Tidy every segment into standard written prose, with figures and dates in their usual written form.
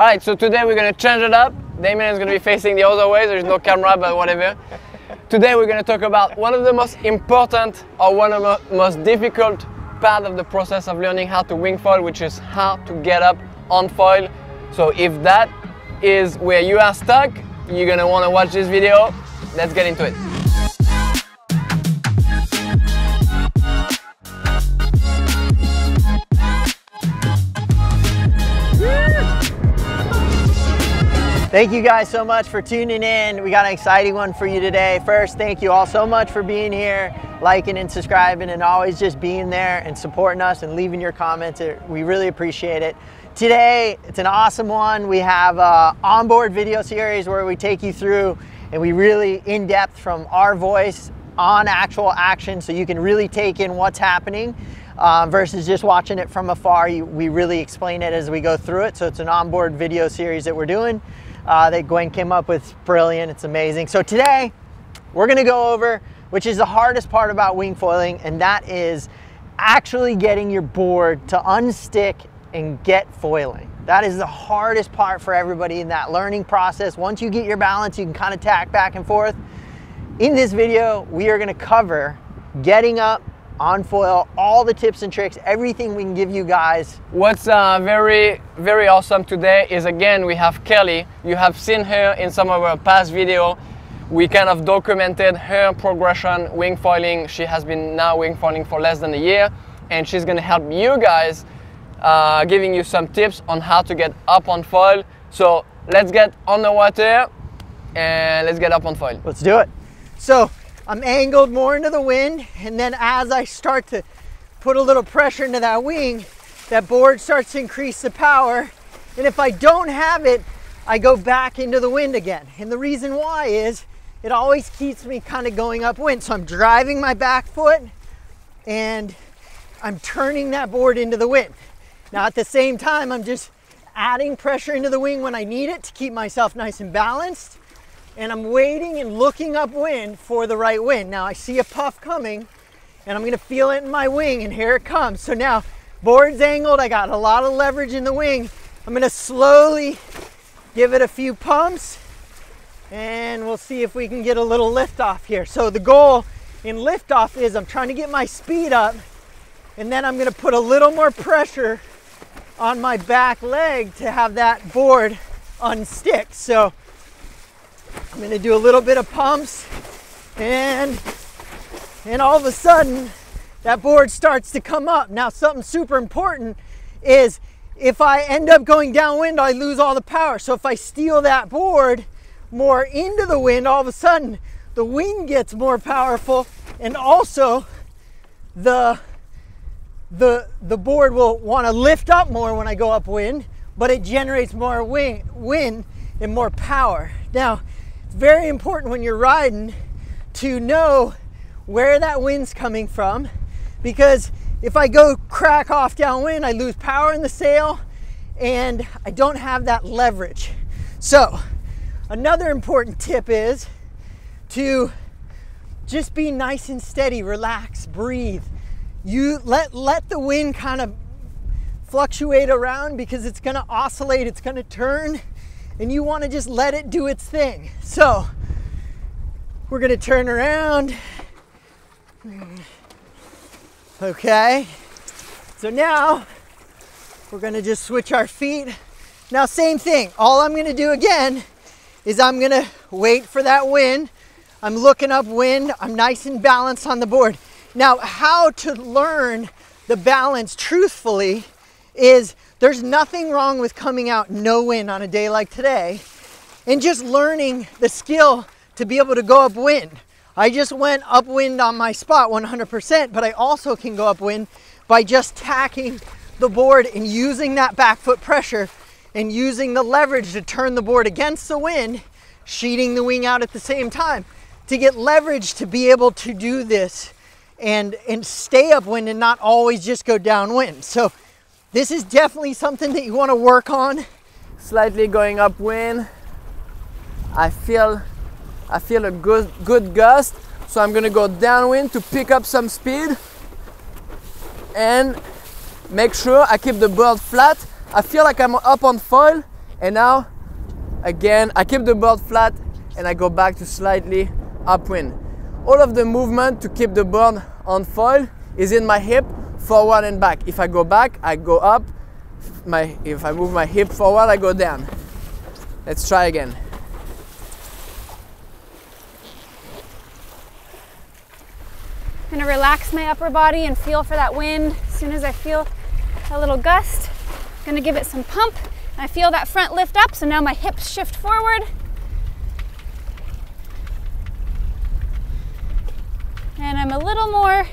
Alright, so today we're going to change it up. Damien is going to be facing the other way, there's no camera, but whatever. Today we're going to talk about one of the most important or one of the most difficult part of the process of learning how to wing foil, which is how to get up on foil. So if that is where you are stuck, you're going to want to watch this video. Let's get into it. Thank you guys so much for tuning in. We got an exciting one for you today. First, thank you all so much for being here, liking and subscribing and always just being there and supporting us and leaving your comments. We really appreciate it. Today, it's an awesome one. We have an onboard video series where we take you through and we really in-depth from our voice on actual action so you can really take in what's happening. Versus just watching it from afar. We really explain it as we go through it. So it's an onboard video series that we're doing that Gwen came up with. Brilliant, it's amazing. So today we're gonna go over, which is the hardest part about wing foiling, and that is actually getting your board to unstick and get foiling. That is the hardest part for everybody in that learning process. Once you get your balance, you can kind of tack back and forth. In this video, we are gonna cover getting up on foil, all the tips and tricks, everything we can give you guys. What's very, very awesome today is, again, we have Kelly. You have seen her in some of our past video. We kind of documented her progression, wing foiling. She has been now wing foiling for less than a year, and she's gonna help you guys, giving you some tips on how to get up on foil. So let's get on the water and let's get up on foil. Let's do it. So I'm angled more into the wind, and then as I start to put a little pressure into that wing, that board starts to increase the power, and if I don't have it, I go back into the wind again. And the reason why is it always keeps me kind of going upwind. So I'm driving my back foot and I'm turning that board into the wind. Now at the same time, I'm just adding pressure into the wing when I need it to keep myself nice and balanced. And I'm waiting and looking upwind for the right wind. Now I see a puff coming and I'm gonna feel it in my wing, and here it comes. So now board's angled, I got a lot of leverage in the wing. I'm gonna slowly give it a few pumps and we'll see if we can get a little lift off here. So the goal in lift off is I'm trying to get my speed up, and then I'm gonna put a little more pressure on my back leg to have that board unstick. So I'm going to do a little bit of pumps, and all of a sudden that board starts to come up. Now something super important is if I end up going downwind, I lose all the power. So if I steal that board more into the wind, all of a sudden the wing gets more powerful, and also the board will want to lift up more when I go upwind, but it generates more wind and more power. Now, it's very important when you're riding to know where that wind's coming from, because if I go crack off downwind, I lose power in the sail and I don't have that leverage. So another important tip is to just be nice and steady, relax, breathe. You let the wind kind of fluctuate around because it's gonna oscillate, it's gonna turn, and you want to just let it do its thing. So we're going to turn around. Okay. So now we're going to just switch our feet. Now, same thing. All I'm going to do again is I'm going to wait for that wind. I'm looking upwind. I'm nice and balanced on the board. Now, how to learn the balance truthfully is there's nothing wrong with coming out no wind on a day like today and just learning the skill to be able to go upwind. I just went upwind on my spot 100%, but I also can go upwind by just tacking the board and using that back foot pressure and using the leverage to turn the board against the wind, sheeting the wing out at the same time to get leverage to be able to do this and stay upwind and not always just go downwind. So this is definitely something that you want to work on. Slightly going upwind. I feel a good gust, so I'm gonna go downwind to pick up some speed and make sure I keep the board flat. I feel like I'm up on foil And now, again, I keep the board flat and I go back to slightly upwind. All of the movement to keep the board on foil is in my hip, forward and back. If I go back, I go up. If I move my hip forward, I go down. Let's try again. I'm gonna relax my upper body and feel for that wind. As soon as I feel a little gust, I'm gonna give it some pump. I feel that front lift up, so now my hips shift forward. And I'm a little more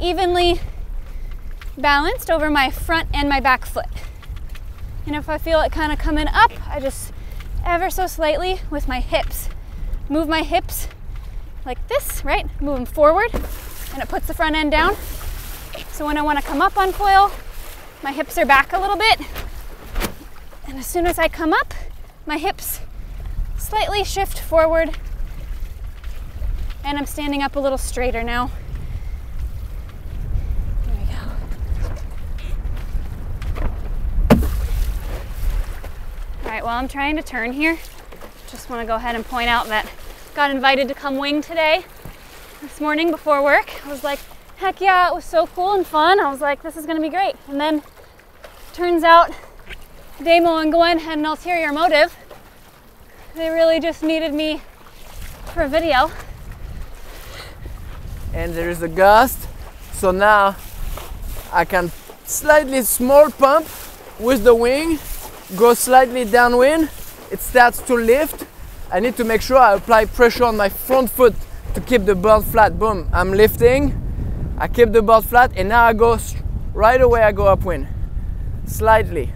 evenly balanced over my front and my back foot. And if I feel it kind of coming up, I just ever so slightly with my hips. Move my hips like this, right? Move them forward, and it puts the front end down. So when I want to come up on foil, my hips are back a little bit. And as soon as I come up, my hips slightly shift forward and I'm standing up a little straighter now. There we go. All right, well, I'm trying to turn here. Just want to go ahead and point out that I got invited to come wing today. This morning before work, I was like, heck yeah, it was so cool and fun. I was like, this is going to be great. And then turns out Damo and Gwen had an ulterior motive. They really just needed me for a video. And there is a gust. So now I can slightly small pump with the wing, go slightly downwind. It starts to lift. I need to make sure I apply pressure on my front foot to keep the board flat. Boom, I'm lifting. I keep the board flat and now I go right away, I go upwind, slightly.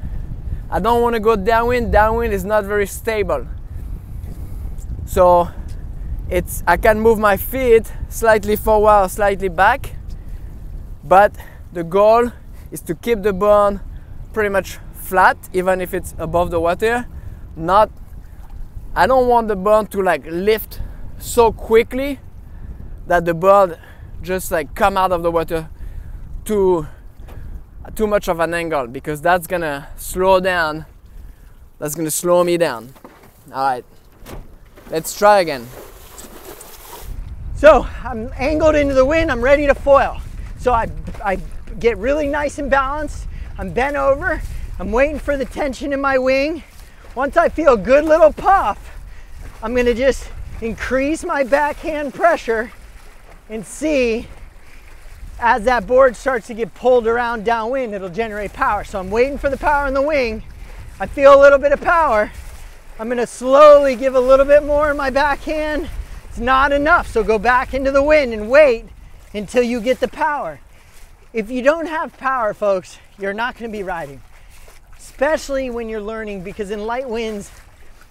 I don't want to go downwind. Downwind is not very stable. So I can move my feet slightly forward, slightly back. But the goal is to keep the board pretty much flat, even if it's above the water. I don't want the board to like lift so quickly that the board just like come out of the water too much of an angle, because that's gonna slow down, that's gonna slow me down. All right, let's try again. So I'm angled into the wind, I'm ready to foil. So I get really nice and balanced, I'm bent over, I'm waiting for the tension in my wing. Once I feel a good little puff, I'm gonna just increase my backhand pressure and see as that board starts to get pulled around downwind, it'll generate power. So I'm waiting for the power in the wing. I feel a little bit of power. I'm gonna slowly give a little bit more in my backhand. It's not enough, so go back into the wind and wait until you get the power. If you don't have power, folks, you're not gonna be riding, especially when you're learning, because in light winds,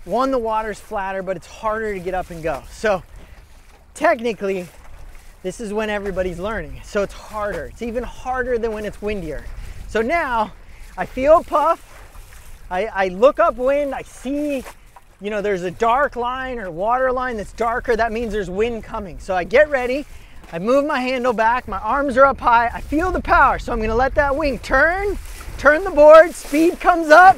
one, the water's flatter, but it's harder to get up and go. So technically, this is when everybody's learning. So it's harder. It's even harder than when it's windier. So now I feel a puff. I look upwind. I see, you know, there's a dark line or water line that's darker. That means there's wind coming. So I get ready. I move my handle back. My arms are up high. I feel the power. So I'm going to let that wing turn the board. Speed comes up.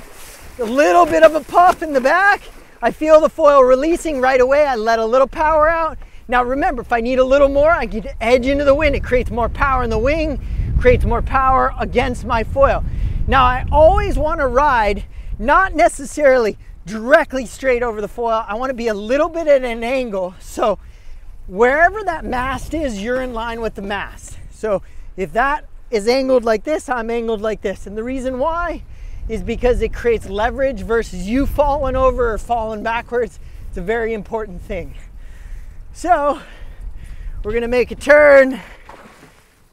A little bit of a puff in the back. I feel the foil releasing right away. I let a little power out. Now remember, if I need a little more, I can edge into the wind. It creates more power in the wing, creates more power against my foil. Now I always want to ride, not necessarily directly straight over the foil. I want to be a little bit at an angle. So wherever that mast is, you're in line with the mast. So if that is angled like this, I'm angled like this. And the reason why is because it creates leverage versus you falling over or falling backwards. It's a very important thing. So we're gonna make a turn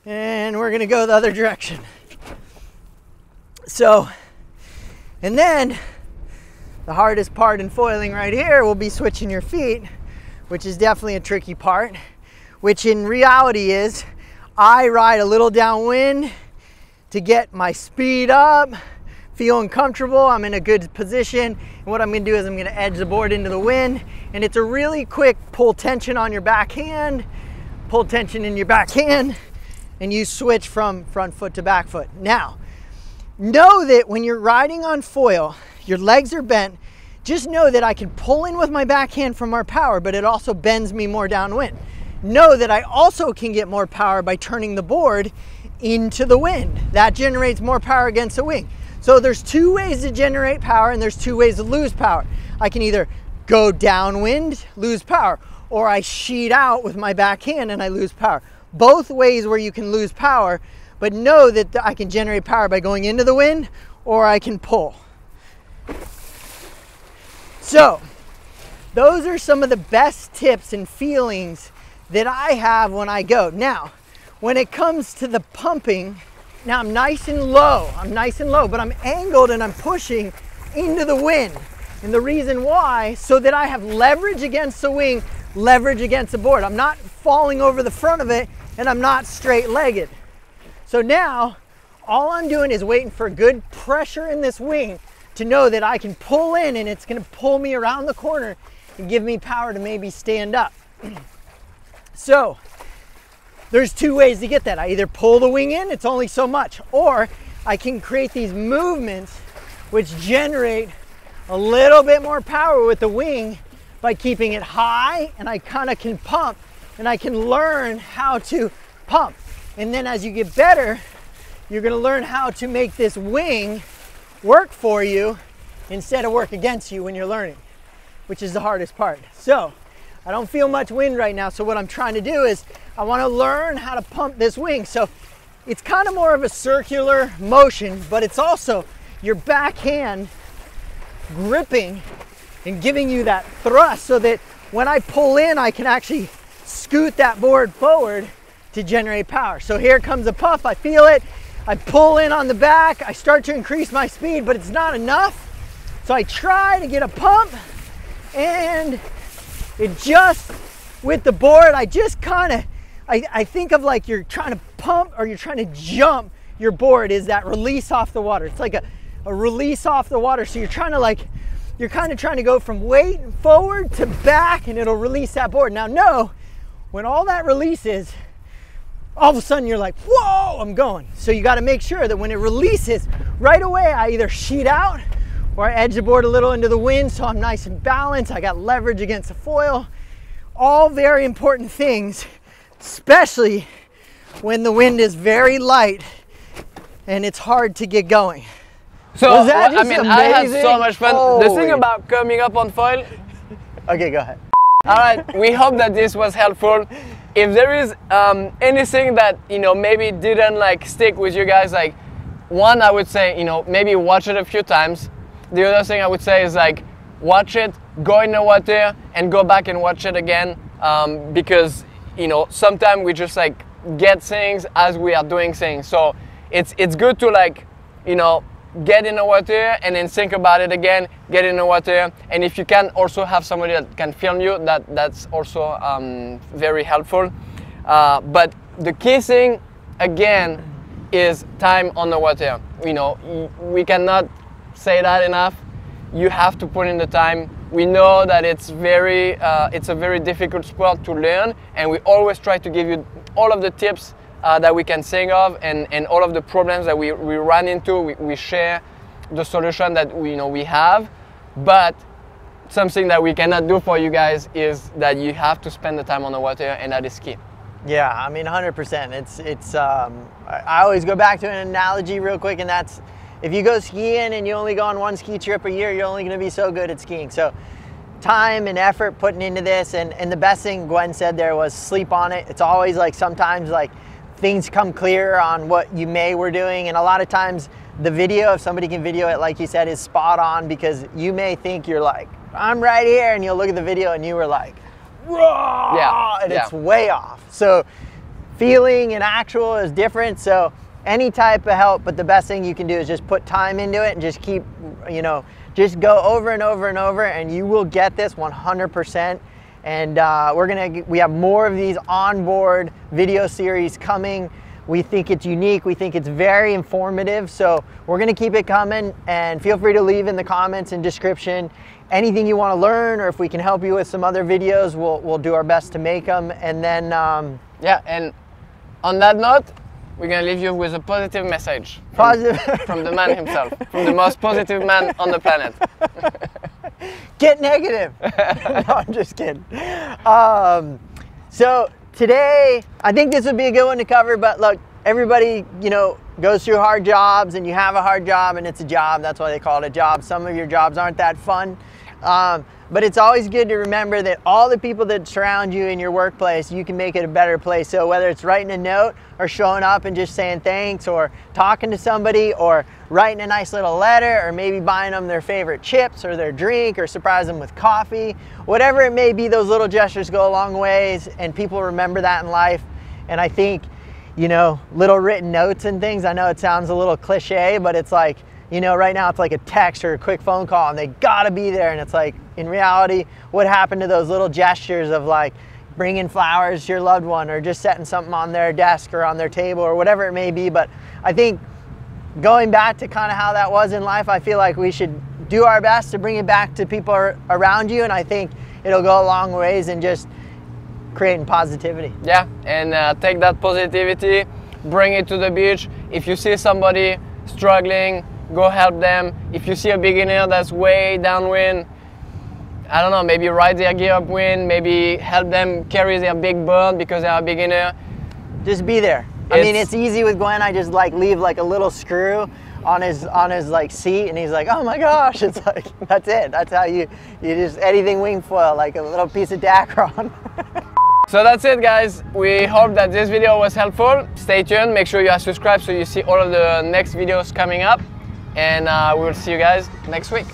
and we're gonna go the other direction. So, and then the hardest part in foiling right here will be switching your feet, which is definitely a tricky part, which in reality is I ride a little downwind to get my speed up, feeling comfortable, I'm in a good position. And what I'm gonna do is I'm gonna edge the board into the wind, and it's a really quick pull tension on your backhand, pull tension in your backhand, and you switch from front foot to back foot. Now, know that when you're riding on foil, your legs are bent, just know that I can pull in with my backhand from our power, but it also bends me more downwind. Know that I also can get more power by turning the board into the wind. That generates more power against the wing. So there's two ways to generate power and there's two ways to lose power. I can either go downwind, lose power, or I sheet out with my backhand and I lose power. Both ways where you can lose power, but know that I can generate power by going into the wind or I can pull. So those are some of the best tips and feelings that I have when I go. Now, when it comes to the pumping, now I'm nice and low, but I'm angled and I'm pushing into the wind. And the reason why, so that I have leverage against the wing, leverage against the board. I'm not falling over the front of it and I'm not straight-legged. So now, all I'm doing is waiting for good pressure in this wing to know that I can pull in and it's gonna pull me around the corner and give me power to maybe stand up. So there's two ways to get that. I either pull the wing in, it's only so much, or I can create these movements which generate a little bit more power with the wing by keeping it high, and I kind of can pump and I can learn how to pump. And then as you get better, you're gonna learn how to make this wing work for you instead of work against you when you're learning, which is the hardest part. So I don't feel much wind right now, so what I'm trying to do is I want to learn how to pump this wing. So it's kind of more of a circular motion, but it's also your backhand gripping and giving you that thrust so that when I pull in, I can actually scoot that board forward to generate power. So here comes a puff, I feel it, I pull in on the back, I start to increase my speed, but it's not enough. So I try to get a pump, and it just, with the board, I just kind of, I think of like you're trying to pump or you're trying to jump your board is that release off the water. It's like a release off the water. So you're trying to like, you're kind of trying to go from weight forward to back and it'll release that board. Now know, when all that releases, all of a sudden you're like, whoa, I'm going. So you got to make sure that when it releases right away, I either sheet out or I edge the board a little into the wind so I'm nice and balanced. I got leverage against the foil. All very important things, especially when the wind is very light and it's hard to get going. So, I had so much fun. Holy. The thing about coming up on foil... Okay, go ahead. All right, we hope that this was helpful. If there is anything that, you know, maybe didn't like stick with you guys, like one, I would say, you know, maybe watch it a few times. The other thing I would say is like, watch it, go in the water, and go back and watch it again because, you know, sometimes we just like get things as we are doing things. So it's good to like, you know, get in the water and then think about it again, get in the water. And if you can also have somebody that can film you, that's also very helpful. But the key thing, again, is time on the water. You know, we cannot say that enough. You have to put in the time. We know that it's a very difficult sport to learn, and we always try to give you all of the tips that we can think of, and all of the problems that we run into. We share the solution that we have, but something that we cannot do for you guys is that you have to spend the time on the water, and that is key. Yeah, I mean, 100%. I always go back to an analogy real quick, and that's, if you go skiing and you only go on one ski trip a year, you're only gonna be so good at skiing. So time and effort putting into this, and the best thing Gwen said there was sleep on it. It's always like, sometimes like things come clear on what you were doing, and a lot of times the video, if somebody can video it, like you said, is spot on, because you may think you're like, I'm right here, and you'll look at the video and you were like, whoa, yeah, and it's way off. So feeling and actual is different. So any type of help, but the best thing you can do is just put time into it and just keep, just go over and over and over, and you will get this 100%. And we have more of these onboard video series coming. We think it's unique. We think it's very informative. So we're gonna keep it coming, and feel free to leave in the comments and description anything you wanna learn, or if we can help you with some other videos, we'll do our best to make them. And then, yeah, and on that note, we're going to leave you with a positive message from the man himself, from the most positive man on the planet. Get negative. No, I'm just kidding. So today, I think this would be a good one to cover, but look, everybody, you know, goes through hard jobs, and you have a hard job, and it's a job. That's why they call it a job. Some of your jobs aren't that fun. But it's always good to remember that all the people that surround you in your workplace, you can make it a better place. So whether it's writing a note or showing up and just saying thanks, or talking to somebody, or writing a nice little letter, or maybe buying them their favorite chips or their drink, or surprise them with coffee, whatever it may be, those little gestures go a long ways, and people remember that in life. And I think, you know, little written notes and things, I know it sounds a little cliche, but it's like, you know, right now it's like a text or a quick phone call and they gotta be there. And it's like, in reality, what happened to those little gestures of like bringing flowers to your loved one, or just setting something on their desk or on their table or whatever it may be. But I think going back to kind of how that was in life, I feel like we should do our best to bring it back to people around you. And I think it'll go a long ways in just creating positivity. Yeah, and take that positivity, bring it to the beach. If you see somebody struggling, go help them. If you see a beginner that's way downwind, I don't know, maybe ride their gear upwind, maybe help them carry their big bird because they are a beginner. Just be there. I mean, it's easy with Gwen. I just like leave like a little screw on his like seat, and he's like, oh my gosh. It's like, that's it. That's how you just, anything wing foil, like a little piece of Dacron. So that's it, guys. We hope that this video was helpful. Stay tuned. Make sure you are subscribed so you see all of the next videos coming up. And we will see you guys next week.